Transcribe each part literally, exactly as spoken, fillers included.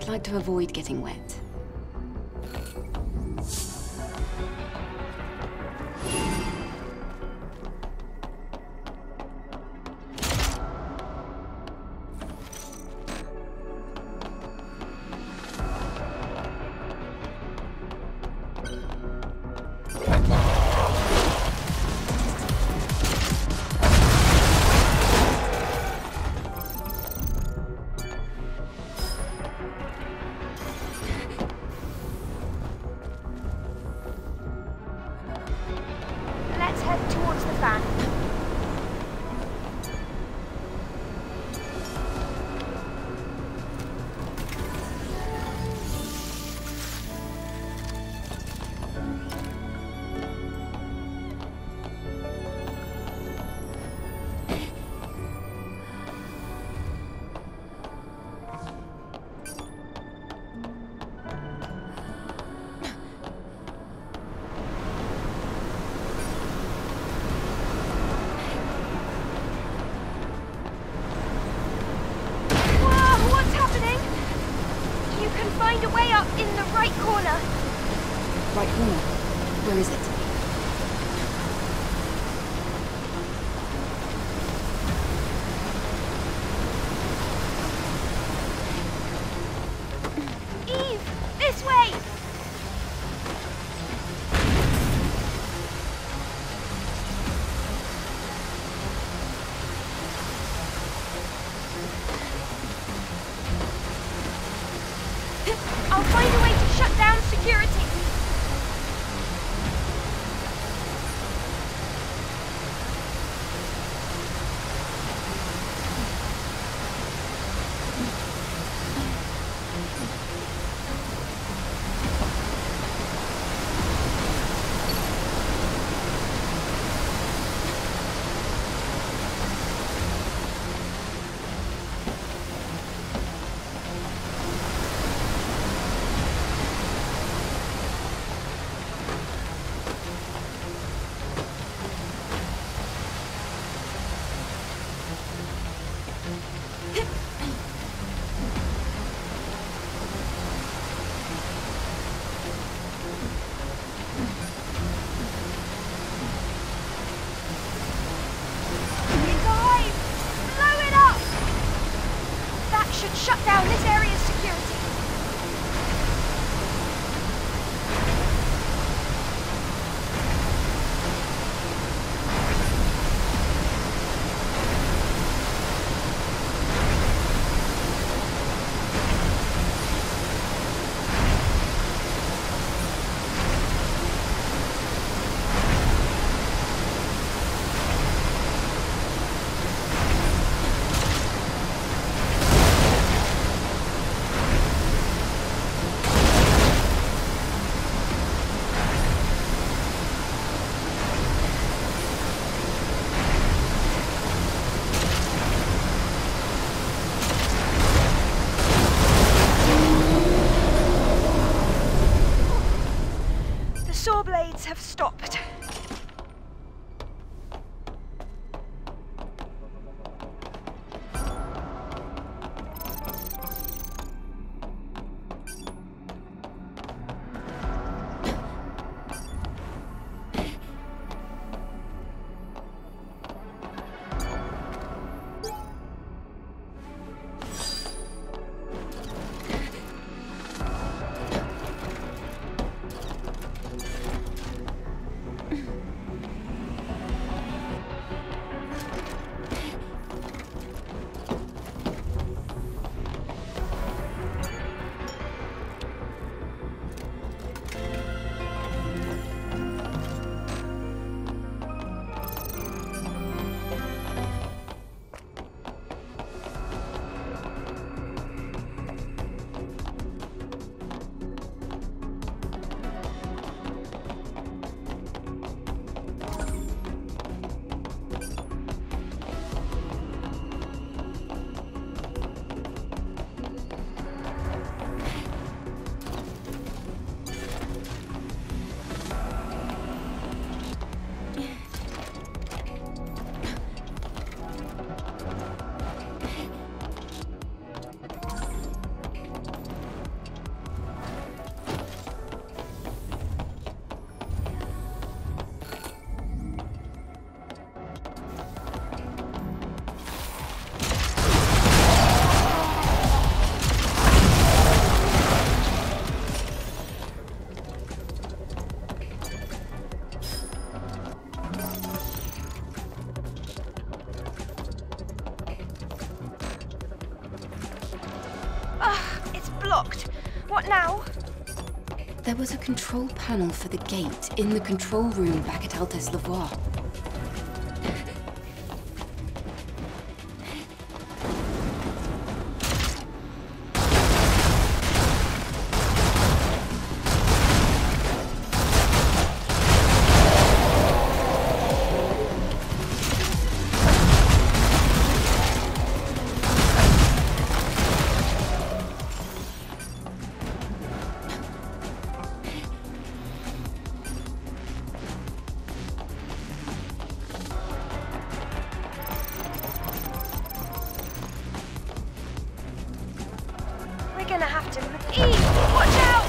I'd like to avoid getting wet. Have stopped. locked. What now? There was a control panel for the gate in the control room back at Altes Lavoie. Gonna have to move. EVE, watch out!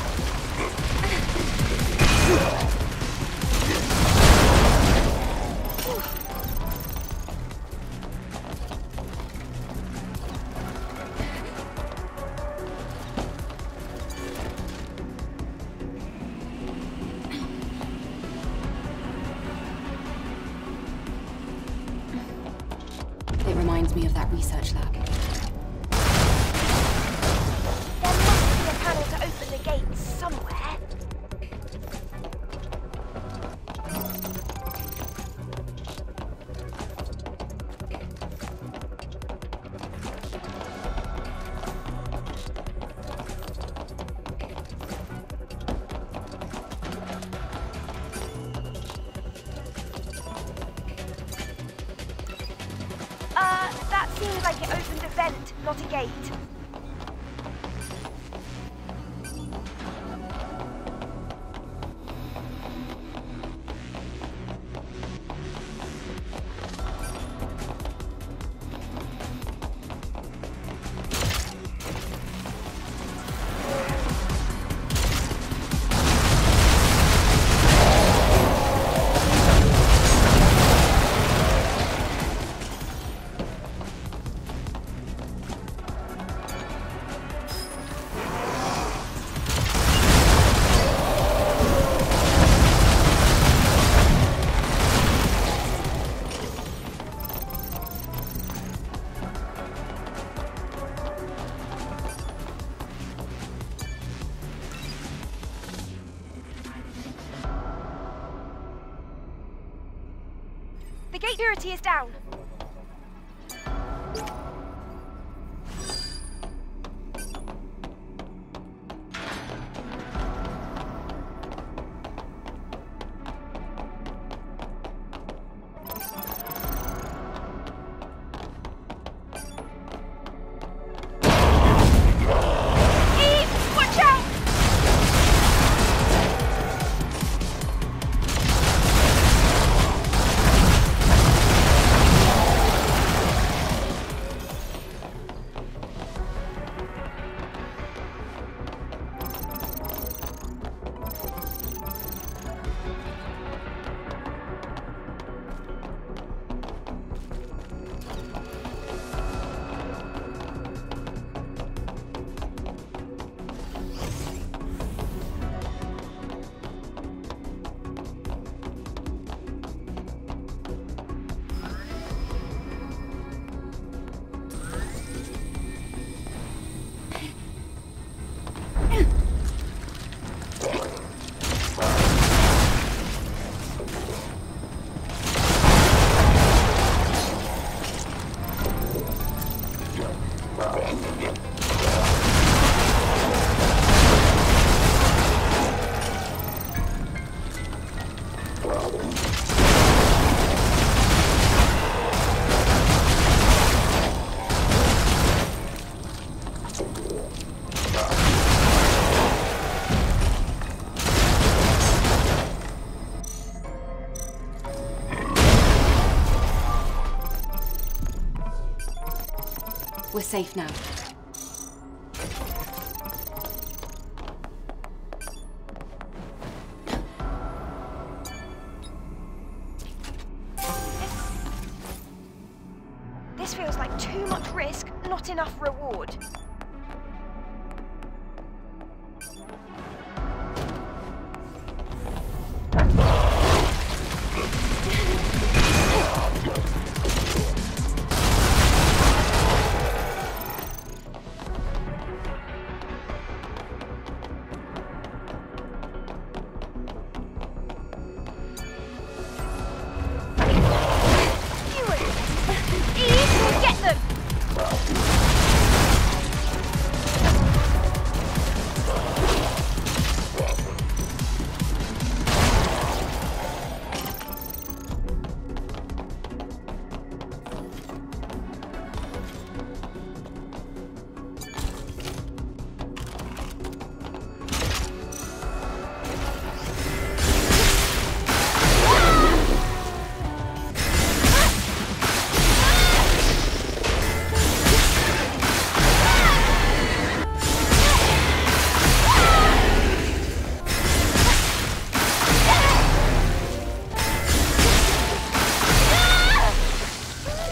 It reminds me of that research lab. Somewhere. Uh, that seems like it opened a vent, not a gate. The gate security is down. We're safe now. This feels like too much risk, not enough reward.